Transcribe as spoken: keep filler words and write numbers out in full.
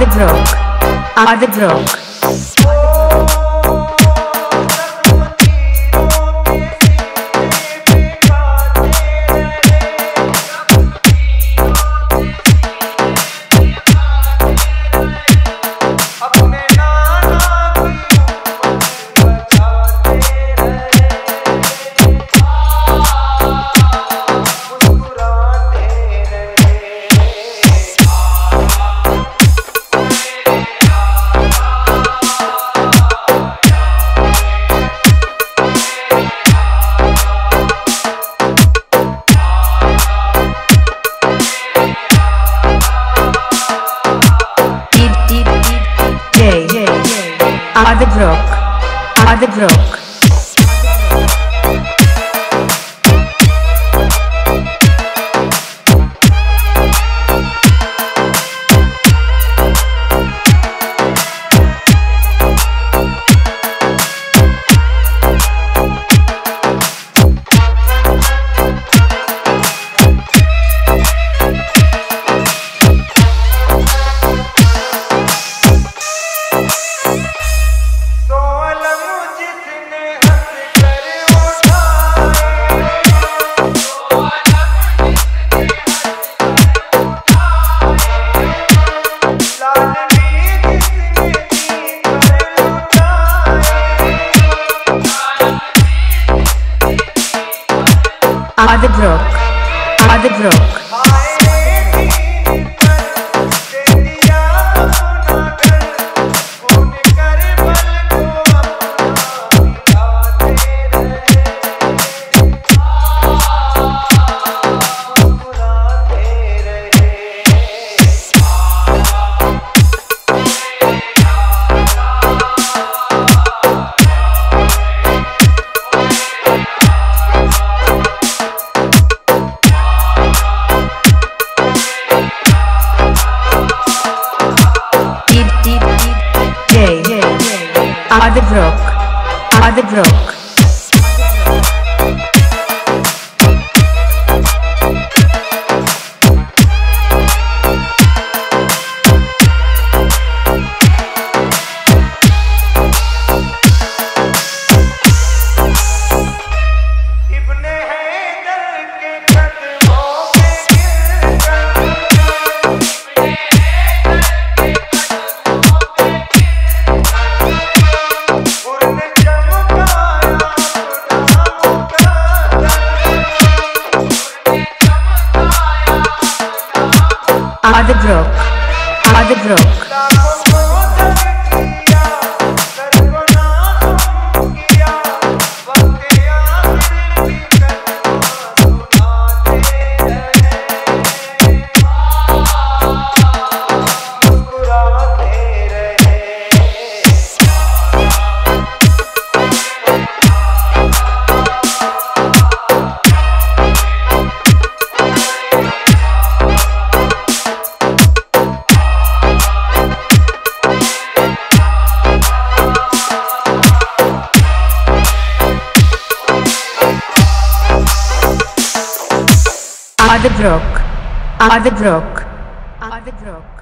the broke, are the broke. Are the broke, are the broke. Are the broke, are the broke. Are the broke, are the broke. Are the broke, are the broke. Are the broke, are the broke, are the broke.